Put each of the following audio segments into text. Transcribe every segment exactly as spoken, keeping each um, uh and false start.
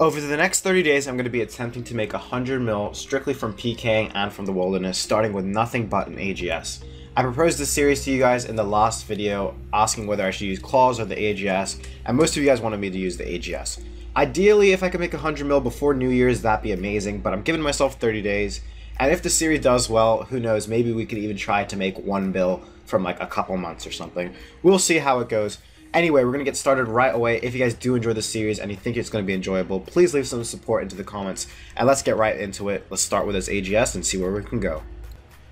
Over the next thirty days, I'm going to be attempting to make one hundred mil strictly from PKing and from the wilderness, starting with nothing but an A G S. I proposed this series to you guys in the last video, asking whether I should use claws or the A G S, and most of you guys wanted me to use the A G S. Ideally, if I could make one hundred mil before New Year's, that'd be amazing, but I'm giving myself thirty days, and if the series does well, who knows, maybe we could even try to make one mil from like a couple months or something. We'll see how it goes. Anyway, we're going to get started right away. If you guys do enjoy this series and you think it's going to be enjoyable, please leave some support into the comments, and let's get right into it. Let's start with this A G S and see where we can go.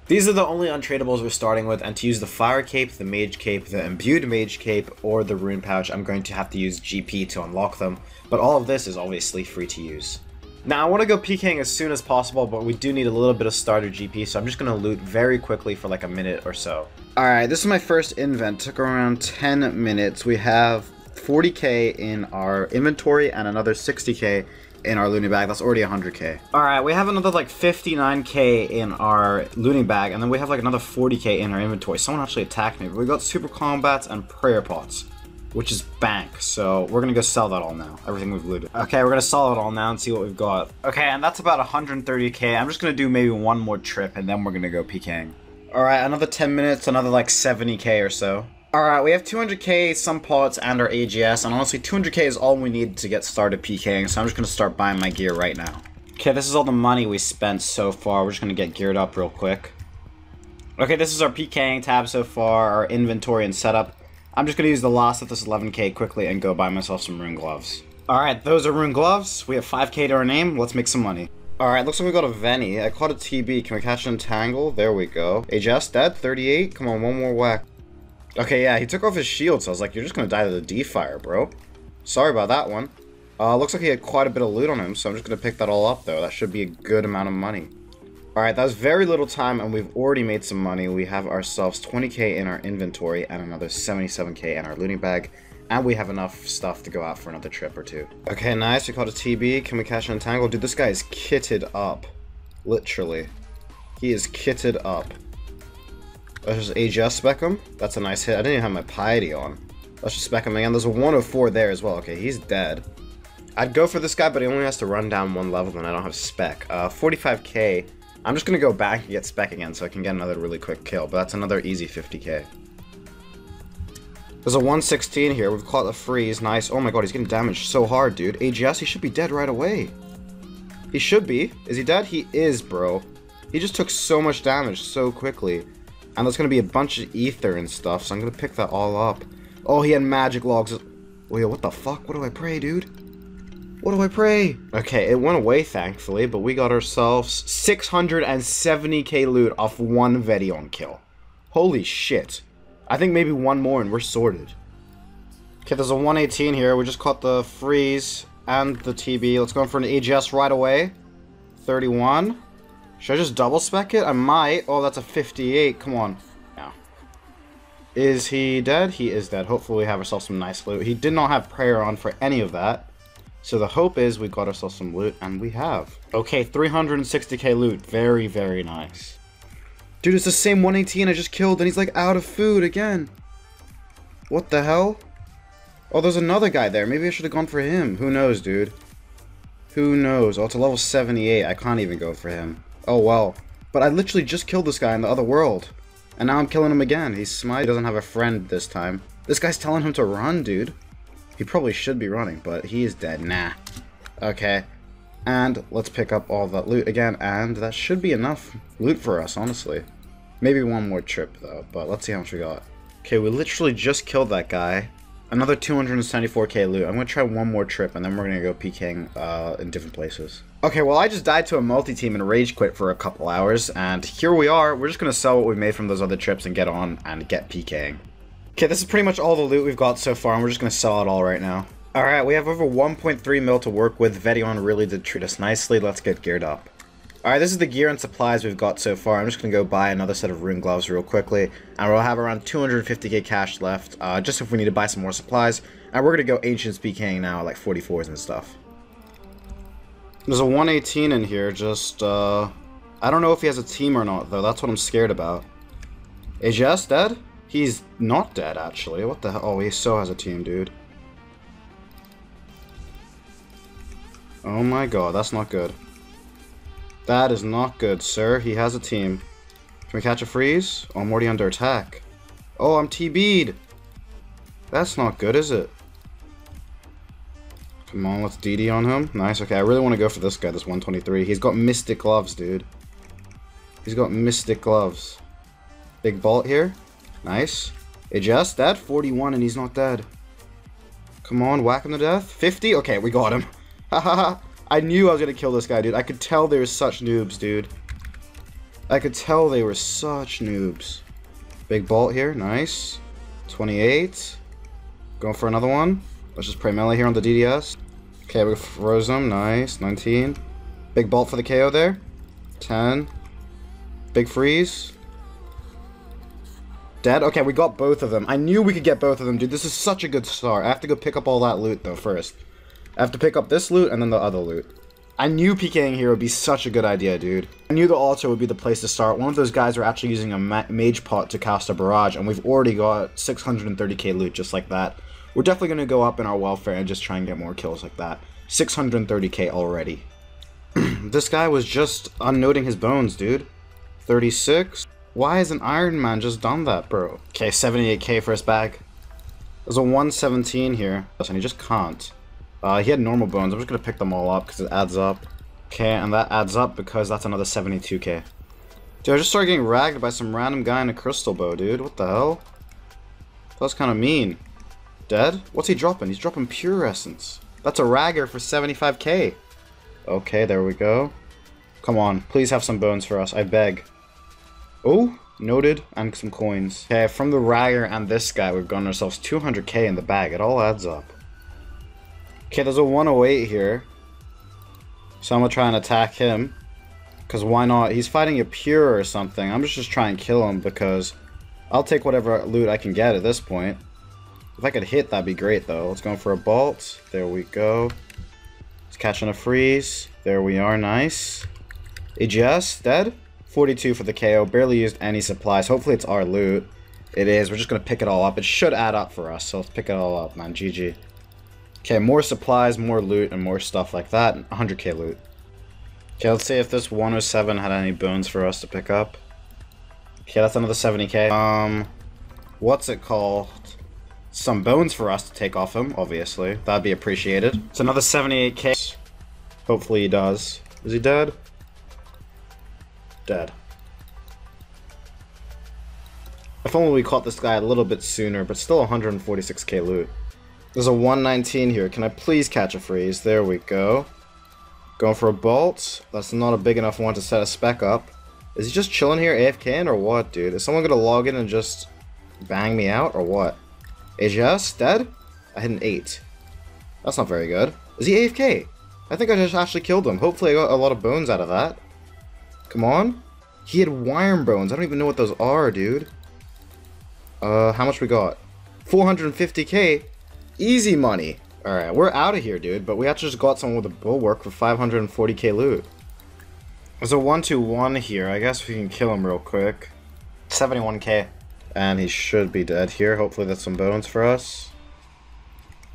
These are the only untradeables we're starting with, and to use the Fire Cape, the Mage Cape, the Imbued Mage Cape, or the Rune Pouch, I'm going to have to use G P to unlock them, but all of this is obviously free to use. Now, I want to go PKing as soon as possible, but we do need a little bit of starter G P, so I'm just going to loot very quickly for like a minute or so. Alright, this is my first invent. Took around ten minutes. We have forty K in our inventory and another sixty K in our looting bag. That's already one hundred K. Alright, we have another like fifty-nine K in our looting bag, and then we have like another forty K in our inventory. Someone actually attacked me, but we got super combats and prayer pots, which is bank, so we're gonna go sell that all now, everything we've looted. Okay, we're gonna sell it all now and see what we've got. Okay, and that's about one hundred thirty K. I'm just gonna do maybe one more trip, and then we're gonna go PKing. Alright, another ten minutes, another like seventy K or so. Alright, we have two hundred K, some pots, and our A G S, and honestly two hundred K is all we need to get started PKing, so I'm just gonna start buying my gear right now. Okay, this is all the money we spent so far. We're just gonna get geared up real quick. Okay, this is our PKing tab so far, our inventory and setup. I'm just gonna use the last of this eleven K quickly and go buy myself some Rune Gloves. Alright, those are Rune Gloves. We have five K to our name. Let's make some money. Alright, looks like we got a Venny. I caught a T B. Can we catch an Entangle? There we go. A G S dead? thirty-eight? Come on, one more whack. Okay, yeah, he took off his shield, so I was like, you're just gonna die to the D-Fire, bro. Sorry about that one. Uh, looks like he had quite a bit of loot on him, so I'm just gonna pick that all up, though. That should be a good amount of money. Alright, that was very little time, and we've already made some money. We have ourselves twenty K in our inventory and another seventy-seven K in our looting bag. And we have enough stuff to go out for another trip or two. Okay, nice. We caught a T B. Can we catch an Entangle? Dude, this guy is kitted up. Literally. He is kitted up. Let's just A G S spec him. That's a nice hit. I didn't even have my Piety on. Let's just spec him again. There's a one oh four there as well. Okay, he's dead. I'd go for this guy, but he only has to run down one level, and I don't have spec. Uh, forty-five K. I'm just going to go back and get spec again so I can get another really quick kill, but that's another easy fifty K. There's a one sixteen here. We've caught the freeze. Nice. Oh my god, he's getting damaged so hard, dude. A G S, he should be dead right away. He should be. Is he dead? He is, bro. He just took so much damage so quickly. And there's going to be a bunch of ether and stuff, so I'm going to pick that all up. Oh, he had magic logs. Oh, yeah, what the fuck? What do I pray, dude? What do I pray? Okay, it went away, thankfully, but we got ourselves six hundred seventy K loot off one Vet'ion kill. Holy shit. I think maybe one more and we're sorted. Okay, there's a one eighteen here. We just caught the freeze and the T B. Let's go in for an A G S right away. thirty-one. Should I just double spec it? I might. Oh, that's a fifty-eight. Come on. No. Is he dead? He is dead. Hopefully we have ourselves some nice loot. He did not have prayer on for any of that. So the hope is we got ourselves some loot, and we have. Okay, three hundred sixty K loot. Very, very nice. Dude, it's the same one eighteen I just killed, and he's like out of food again. What the hell? Oh, there's another guy there. Maybe I should have gone for him. Who knows, dude? Who knows? Oh, it's a level seventy-eight. I can't even go for him. Oh, well. But I literally just killed this guy in the other world. And now I'm killing him again. He's smite. He doesn't have a friend this time. This guy's telling him to run, dude. He probably should be running, but he is dead. Nah. Okay. And let's pick up all that loot again, and that should be enough loot for us, honestly. Maybe one more trip, though, but let's see how much we got. Okay, we literally just killed that guy. Another two hundred seventy-four K loot. I'm going to try one more trip, and then we're going to go PKing uh, in different places. Okay, well, I just died to a multi-team and rage quit for a couple hours, and here we are. We're just going to sell what we made from those other trips and get on and get PKing. Okay, this is pretty much all the loot we've got so far, and we're just going to sell it all right now. Alright, we have over one point three mil to work with. Vet'ion really did treat us nicely. Let's get geared up. Alright, this is the gear and supplies we've got so far. I'm just going to go buy another set of Rune Gloves real quickly. And we'll have around two hundred fifty K cash left, uh, just if we need to buy some more supplies. And we're going to go Ancients PKing now, like forty-fours and stuff. There's a one eighteen in here, just, uh... I don't know if he has a team or not, though. That's what I'm scared about. A G S dead? He's not dead, actually. What the hell? Oh, he so has a team, dude. Oh my god, that's not good. That is not good, sir. He has a team. Can we catch a freeze? Oh, I'm already under attack. Oh, I'm T B'd. That's not good, is it? Come on, let's D D on him. Nice, okay. I really want to go for this guy, this one twenty-three. He's got Mystic Gloves, dude. He's got Mystic Gloves. Big bolt here. Nice. Adjust that. forty-one, and he's not dead. Come on, whack him to death. fifty? Okay, we got him. Hahaha. I knew I was going to kill this guy, dude. I could tell they were such noobs, dude. I could tell they were such noobs. Big bolt here. Nice. twenty-eight. Going for another one. Let's just pray melee here on the D D S. Okay, we froze him. Nice. nineteen. Big bolt for the K O there. ten. Big freeze. Dead? Okay, we got both of them. I knew we could get both of them, dude. This is such a good start. I have to go pick up all that loot, though, first. I have to pick up this loot and then the other loot. I knew PKing here would be such a good idea, dude. I knew the altar would be the place to start. One of those guys were actually using a ma mage pot to cast a barrage, and we've already got six hundred thirty K loot just like that. We're definitely going to go up in our welfare and just try and get more kills like that. six hundred thirty K already. This guy was just unnoting his bones, dude. thirty-six. Why hasn't Iron Man just done that, bro? Okay, seventy-eight K for his bag. There's a one seventeen here, and he just can't. Uh, he had normal bones. I'm just gonna pick them all up because it adds up. Okay, and that adds up because that's another seventy-two K. Dude, I just started getting ragged by some random guy in a crystal bow, dude. What the hell? That's kind of mean. Dead? What's he dropping? He's dropping pure essence. That's a ragger for seventy-five K. Okay, there we go. Come on, please have some bones for us. I beg. Oh, noted, and some coins. Okay, from the ragger and this guy, we've gotten ourselves two hundred K in the bag. It all adds up. Okay, there's a one oh eight here. So I'm gonna try and attack him. Because why not? He's fighting a pure or something. I'm just, just trying to kill him because I'll take whatever loot I can get at this point. If I could hit, that'd be great, though. Let's go for a bolt. There we go. Let's catch on a freeze. There we are. Nice. A G S, dead. forty-two for the K O, barely used any supplies. Hopefully it's our loot. It is. We're just going to pick it all up. It should add up for us, so let's pick it all up, man. G G. Okay, more supplies, more loot, and more stuff like that. one hundred K loot. Okay, let's see if this one oh seven had any bones for us to pick up. Okay, that's another seventy K. Um, what's it called? Some bones for us to take off him, obviously. That'd be appreciated. It's another seventy-eight K. Hopefully he does. Is he dead? Dead. If only we caught this guy a little bit sooner, but still one forty-six K loot. There's a one nineteen here. Can I please catch a freeze? There we go. Going for a bolt. That's not a big enough one to set a spec up. Is he just chilling here A F K or what, dude? Is someone gonna log in and just bang me out or what? A G S? Dead? I hit an eight. That's not very good. Is he A F K? I think I just actually killed him. Hopefully I got a lot of bones out of that. Come on. He had worm bones. I don't even know what those are, dude. Uh, how much we got? four hundred fifty K? Easy money. Alright, we're out of here, dude. But we actually just got someone with a bulwark for five hundred forty K loot. There's a one two one here. I guess we can kill him real quick. seventy-one K. And he should be dead here. Hopefully that's some bones for us.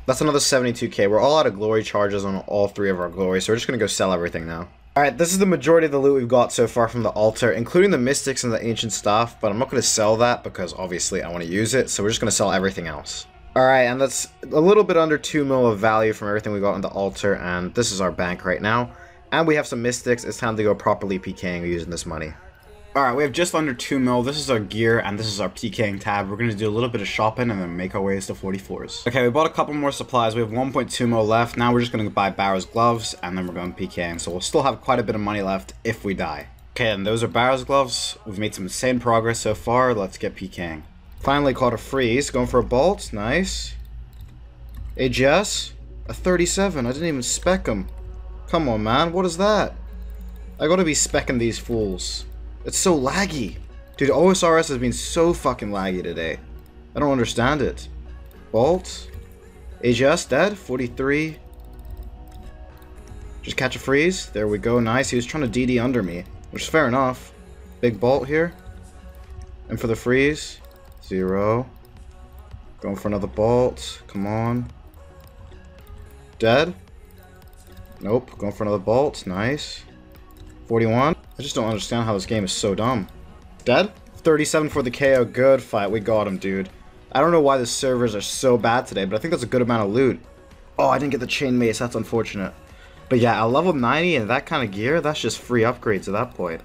That's another seventy-two K. We're all out of glory charges on all three of our glory. So we're just going to go sell everything now. Alright, this is the majority of the loot we've got so far from the altar, including the mystics and the ancient stuff, but I'm not going to sell that because obviously I want to use it, so we're just going to sell everything else. Alright, and that's a little bit under two mil of value from everything we got on the altar, and this is our bank right now. And we have some mystics. It's time to go properly PKing using this money. Alright, we have just under two mil. This is our gear, and this is our PKing tab. We're going to do a little bit of shopping and then make our ways to forty-fours. Okay, we bought a couple more supplies. We have one point two mil left. Now we're just going to buy Barrow's Gloves, and then we're going PKing. So we'll still have quite a bit of money left if we die. Okay, and those are Barrow's Gloves. We've made some insane progress so far. Let's get PKing. Finally caught a freeze. Going for a bolt. Nice. A G S. A thirty-seven. I didn't even spec him. Come on, man. What is that? I got to be specking these fools. It's so laggy. Dude, O S R S has been so fucking laggy today. I don't understand it. Bolt. A G S dead. forty-three. Just catch a freeze. There we go. Nice. He was trying to D D under me, which is fair enough. Big bolt here. And for the freeze. Zero. Going for another bolt. Come on. Dead. Nope, going for another bolt. Nice. forty-one. I just don't understand how this game is so dumb. Dead? thirty-seven for the K O. Good fight. We got him, dude. I don't know why the servers are so bad today, but I think that's a good amount of loot. Oh, I didn't get the chain mace. That's unfortunate. But yeah, a level ninety and that kind of gear, that's just free upgrades at that point.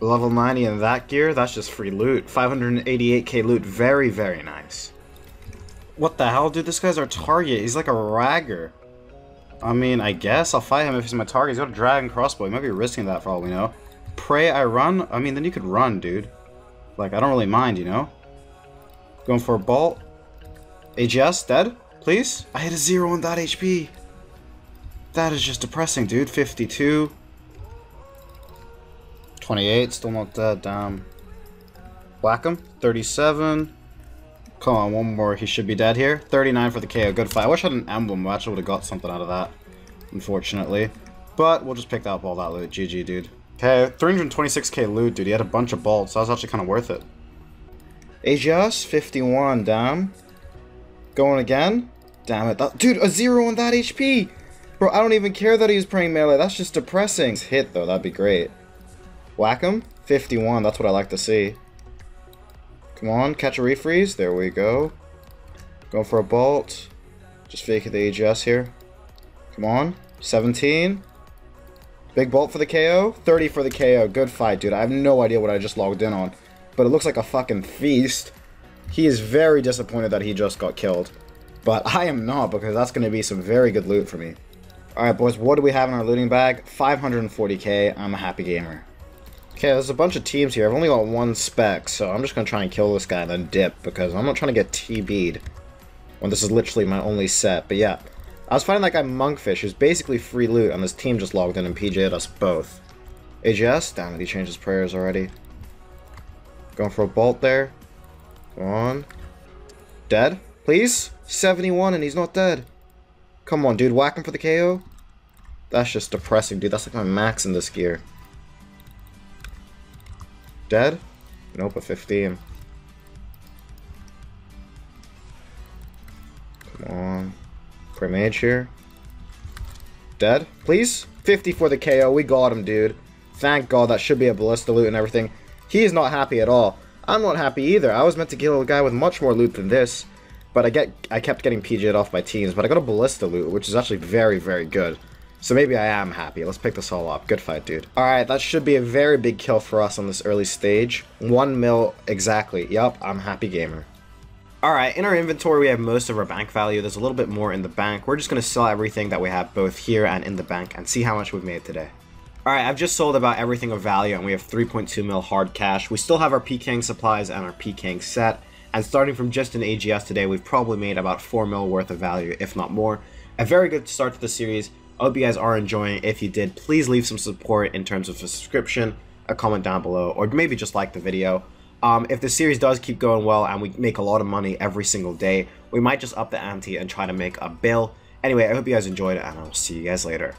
Level ninety and that gear, that's just free loot. five hundred eighty-eight K loot. Very, very nice. What the hell, dude? This guy's our target. He's like a ragger. I mean, I guess I'll fight him if he's my target. He's got a dragon crossbow. He might be risking that for all we know. Pray I run? I mean, then you could run, dude. Like, I don't really mind, you know? Going for a bolt. A G S, dead? Please? I hit a zero on that H P. That is just depressing, dude. fifty-two. twenty-eight, still not dead, damn. Whack him. thirty-seven. Come on, one more. He should be dead here. thirty-nine for the K O. Good fight. I wish I had an emblem. I actually would have got something out of that, unfortunately. But we'll just pick up all that loot. G G, dude. Okay, three hundred twenty-six K loot, dude. He had a bunch of bolts. So that was actually kind of worth it. A G S, fifty-one, damn. Going again? Damn it. That, dude, a zero on that H P! Bro, I don't even care that he was praying melee. That's just depressing. Hit, though. That'd be great. Whack him. fifty-one. That's what I like to see. Come on. Catch a refreeze. There we go. Going for a bolt. Just fake the A G S here. Come on. seventeen. Big bolt for the K O. thirty for the K O. Good fight, dude. I have no idea what I just logged in on. But it looks like a fucking feast. He is very disappointed that he just got killed. But I am not, because that's going to be some very good loot for me. Alright, boys. What do we have in our looting bag? five hundred forty K. I'm a happy gamer. Okay, there's a bunch of teams here. I've only got one spec, so I'm just going to try and kill this guy and then dip, because I'm not trying to get T B'd when this is literally my only set. But yeah, I was fighting that guy Monkfish, who's basically free loot, and this team just logged in and P J'd us both. A G S? Damn it, he changed his prayers already. Going for a bolt there. Come on. Dead? Please? seventy-one, and he's not dead. Come on, dude. Whack him for the K O? That's just depressing, dude. That's like my max in this gear. Dead? Nope, a fifteen. Come on. Primage here. Dead? Please? fifty for the K O. We got him, dude. Thank God. That should be a ballista loot and everything. He is not happy at all. I'm not happy either. I was meant to kill a guy with much more loot than this. But I get, I kept getting P J'd off by teams. But I got a ballista loot, which is actually very, very good. So maybe I am happy. Let's pick this all up. Good fight, dude. Alright, that should be a very big kill for us on this early stage. One mil exactly. Yup, I'm happy gamer. Alright, in our inventory we have most of our bank value. There's a little bit more in the bank. We're just going to sell everything that we have both here and in the bank and see how much we've made today. Alright, I've just sold about everything of value and we have three point two mil hard cash. We still have our PKing supplies and our PKing set. And starting from just an A G S today, we've probably made about four mil worth of value, if not more. A very good start to the series. I hope you guys are enjoying. If you did, please leave some support in terms of a subscription, a comment down below, or maybe just like the video. Um, if the series does keep going well and we make a lot of money every single day, we might just up the ante and try to make a bill. Anyway, I hope you guys enjoyed, and I'll see you guys later.